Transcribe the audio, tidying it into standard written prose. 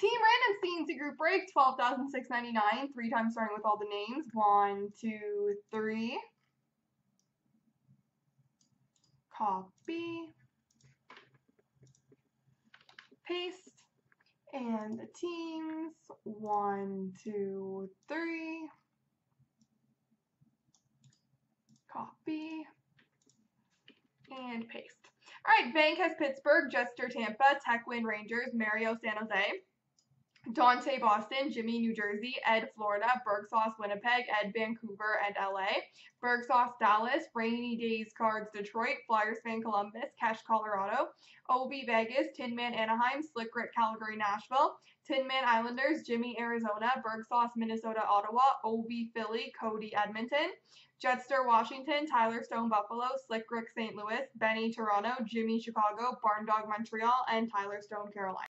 Team Randoms Themed to Group Break, $12,699. 3 times starting with all the names. 1, 2, 3. Copy. Paste. And the teams. 1, 2, 3. Copy. And paste. Alright, Bank has Pittsburgh, Jester Tampa, Techwin Rangers, Mario San Jose, Dante Boston, Jimmy New Jersey, Ed Florida, Bergsauce Winnipeg, Ed Vancouver, and LA, Bergsauce Dallas, Rainy Days Cards Detroit, Flyers Fan Columbus, Cash Colorado, Obi Vegas, Tin Man Anaheim, Slick Rick Calgary Nashville, Tin Man Islanders, Jimmy Arizona, Bergsauce Minnesota Ottawa, Obi Philly, Cody Edmonton, Jetster Washington, Tyler Stone Buffalo, Slick Rick St. Louis, Benny Toronto, Jimmy Chicago, Barn Dog Montreal, and Tyler Stone Carolina.